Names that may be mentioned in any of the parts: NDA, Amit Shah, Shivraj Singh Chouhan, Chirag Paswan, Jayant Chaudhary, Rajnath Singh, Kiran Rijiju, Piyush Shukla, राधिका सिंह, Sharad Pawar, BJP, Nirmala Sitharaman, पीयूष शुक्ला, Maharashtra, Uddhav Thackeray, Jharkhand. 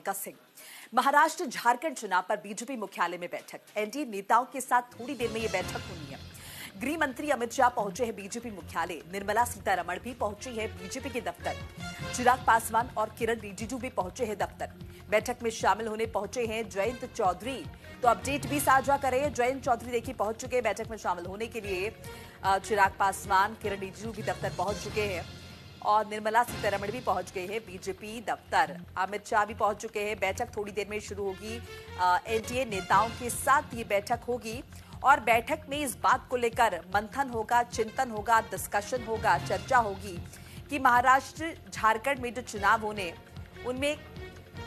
राधिका सिंह। महाराष्ट्र झारखंड चुनाव पर बीजेपी मुख्यालय में बैठक, एनडीए नेताओं के साथ थोड़ी देर में ये बैठक होनी है। गृह मंत्री अमित शाह पहुंचे हैं बीजेपी मुख्यालय, निर्मला सीतारमण भी पहुंची है बीजेपी के दफ्तर, चिराग पासवान और किरण रिजिजू भी पहुंचे हैं दफ्तर। बैठक में शामिल होने पहुंचे हैं जयंत चौधरी। तो अपडेट भी साझा करें, जयंत चौधरी देखिए पहुंच चुके हैं बैठक में शामिल होने के लिए, चिराग पासवान किरण रिजिजू भी दफ्तर पहुंच चुके हैं और निर्मला सीतारमण भी पहुंच गए हैं बीजेपी दफ्तर। अमित शाह भी पहुंच चुके हैं। बैठक थोड़ी देर में शुरू होगी, एनडीए नेताओं के साथ ये बैठक होगी और बैठक में इस बात को लेकर मंथन होगा, चिंतन होगा, डिस्कशन होगा, चर्चा होगी कि महाराष्ट्र झारखंड में जो चुनाव होने उनमें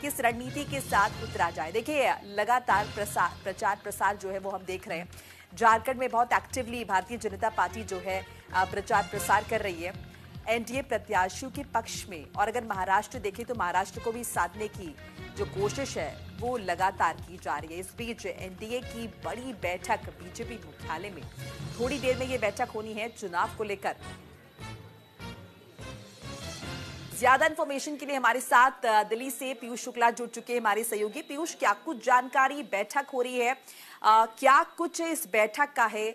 किस रणनीति के साथ उतरा जाए। देखिए लगातार प्रचार प्रसार जो है वो हम देख रहे हैं। झारखंड में बहुत एक्टिवली भारतीय जनता पार्टी जो है प्रचार प्रसार कर रही है एनडीए प्रत्याशियों के पक्ष में। और अगर महाराष्ट्र देखें तो महाराष्ट्र को भी साधने की जो कोशिश है वो लगातार की जा रही है। इस बीच एनडीए की बड़ी बैठक बीजेपी मुख्यालय में, थोड़ी देर में ये बैठक होनी है चुनाव को लेकर। ज्यादा इन्फॉर्मेशन के लिए हमारे साथ दिल्ली से पीयूष शुक्ला जुड़ चुके हैं, हमारे सहयोगी। पीयूष, क्या कुछ जानकारी बैठक हो रही है, क्या कुछ इस बैठक का है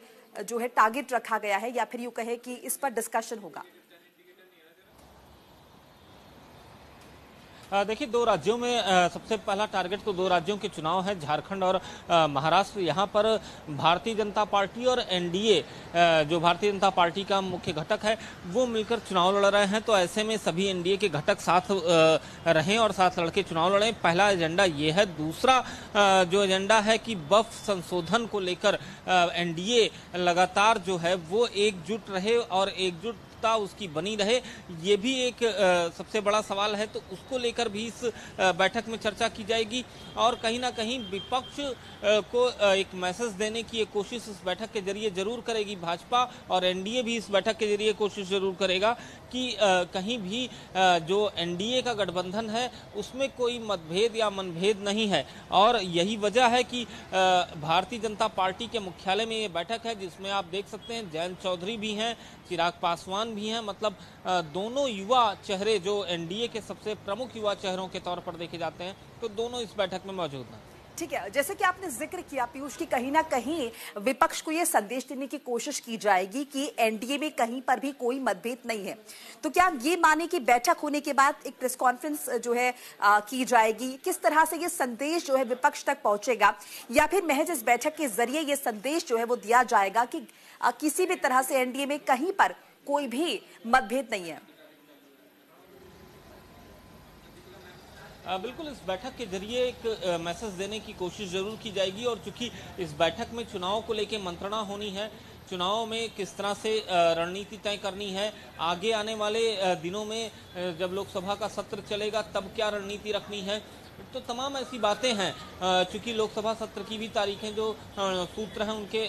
जो है टारगेट रखा गया है या फिर यूं कहे कि इस पर डिस्कशन होगा? देखिए दो राज्यों में सबसे पहला टारगेट तो दो राज्यों के चुनाव है, झारखंड और महाराष्ट्र। यहाँ पर भारतीय जनता पार्टी और एनडीए जो भारतीय जनता पार्टी का मुख्य घटक है वो मिलकर चुनाव लड़ रहे हैं। तो ऐसे में सभी एनडीए के घटक साथ रहें और साथ लड़के चुनाव लड़ें, पहला एजेंडा ये है। दूसरा जो एजेंडा है कि बफ संशोधन को लेकर एनडीए लगातार जो है वो एकजुट रहे और एकजुट उसकी बनी रहे, ये भी एक सबसे बड़ा सवाल है। तो उसको लेकर भी इस बैठक में चर्चा की जाएगी और कहीं ना कहीं विपक्ष को एक मैसेज देने की एक कोशिश इस बैठक के जरिए जरूर करेगी भाजपा, और एनडीए भी इस बैठक के जरिए कोशिश जरूर करेगा कि कहीं भी जो एनडीए का गठबंधन है उसमें कोई मतभेद या मनभेद नहीं है। और यही वजह है कि भारतीय जनता पार्टी के मुख्यालय में ये बैठक है जिसमें आप देख सकते हैं जयंत चौधरी भी हैं, चिराग पासवान भी हैं, मतलब दोनों युवा चेहरे जो एनडीए के सबसे प्रमुख युवा चेहरों के तौर पर देखे जाते हैं, तो दोनों इस बैठक में मौजूद हैं। ठीक है, जैसे कि आपने जिक्र किया पीयूष की कहीं ना कहीं विपक्ष को यह संदेश देने की कोशिश की जाएगी कि एनडीए में कहीं पर भी कोई मतभेद नहीं है। तो क्या ये माने कि बैठक होने के बाद एक प्रेस कॉन्फ्रेंस जो है की जाएगी, किस तरह से ये संदेश जो है विपक्ष तक पहुंचेगा या फिर महज इस बैठक के जरिए ये संदेश जो है वो दिया जाएगा कि किसी भी तरह से एनडीए में कहीं पर कोई भी मतभेद नहीं है? बिल्कुल, इस बैठक के जरिए एक मैसेज देने की कोशिश जरूर की जाएगी। और चूंकि इस बैठक में चुनाव को लेकर मंत्रणा होनी है, चुनाव में किस तरह से रणनीति तय करनी है, आगे आने वाले दिनों में जब लोकसभा का सत्र चलेगा तब क्या रणनीति रखनी है, तो तमाम ऐसी बातें हैं। चूंकि लोकसभा सत्र की भी तारीखें जो सूत्र हैं उनके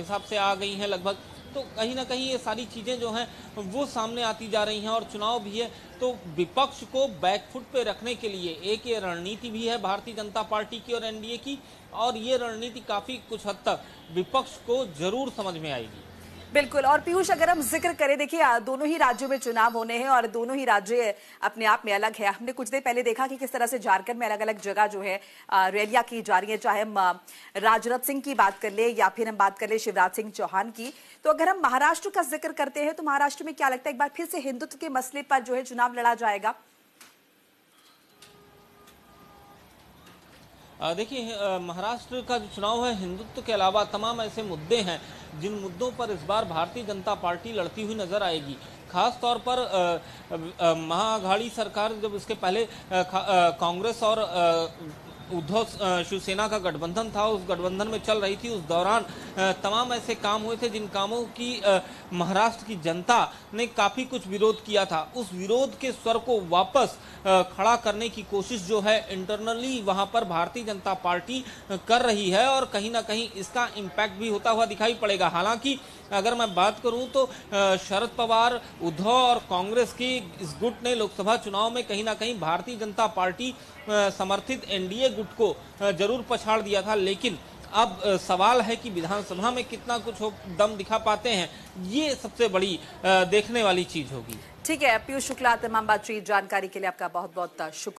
हिसाब से आ गई हैं लगभग, तो कहीं ना कहीं ये सारी चीज़ें जो हैं वो सामने आती जा रही हैं। और चुनाव भी है तो विपक्ष को बैकफुट पे रखने के लिए एक ये रणनीति भी है भारतीय जनता पार्टी की और एनडीए की, और ये रणनीति काफ़ी कुछ हद तक विपक्ष को जरूर समझ में आएगी। बिल्कुल। और पीयूष अगर हम जिक्र करें, देखिए दोनों ही राज्यों में चुनाव होने हैं और दोनों ही राज्य अपने आप में अलग है। हमने कुछ देर पहले देखा कि किस तरह से झारखंड में अलग अलग जगह जो है रैलियां की जा रही है, चाहे हम राजनाथ सिंह की बात कर ले या फिर हम बात कर ले शिवराज सिंह चौहान की। तो अगर हम महाराष्ट्र का जिक्र करते हैं तो महाराष्ट्र में क्या लगता है, एक बार फिर से हिंदुत्व के मसले पर जो है चुनाव लड़ा जाएगा? देखिए महाराष्ट्र का जो चुनाव है हिंदुत्व के अलावा तमाम ऐसे मुद्दे हैं जिन मुद्दों पर इस बार भारतीय जनता पार्टी लड़ती हुई नजर आएगी। खास तौर पर महाघाड़ी सरकार जब उसके पहले कांग्रेस और उद्धव शिवसेना का गठबंधन था, उस गठबंधन में चल रही थी, उस दौरान तमाम ऐसे काम हुए थे जिन कामों की महाराष्ट्र की जनता ने काफ़ी कुछ विरोध किया था। उस विरोध के स्वर को वापस खड़ा करने की कोशिश जो है इंटरनली वहां पर भारतीय जनता पार्टी कर रही है और कहीं ना कहीं इसका इम्पैक्ट भी होता हुआ दिखाई पड़ेगा। हालांकि अगर मैं बात करूं तो शरद पवार, उद्धव और कांग्रेस की इस गुट ने लोकसभा चुनाव में कहीं ना कहीं भारतीय जनता पार्टी समर्थित एनडीए गुट को जरूर पछाड़ दिया था, लेकिन अब सवाल है कि विधानसभा में कितना कुछ दम दिखा पाते हैं, ये सबसे बड़ी देखने वाली चीज होगी। ठीक है पीयूष शुक्ला, तमाम बातचीत जानकारी के लिए आपका बहुत बहुत शुक्रिया।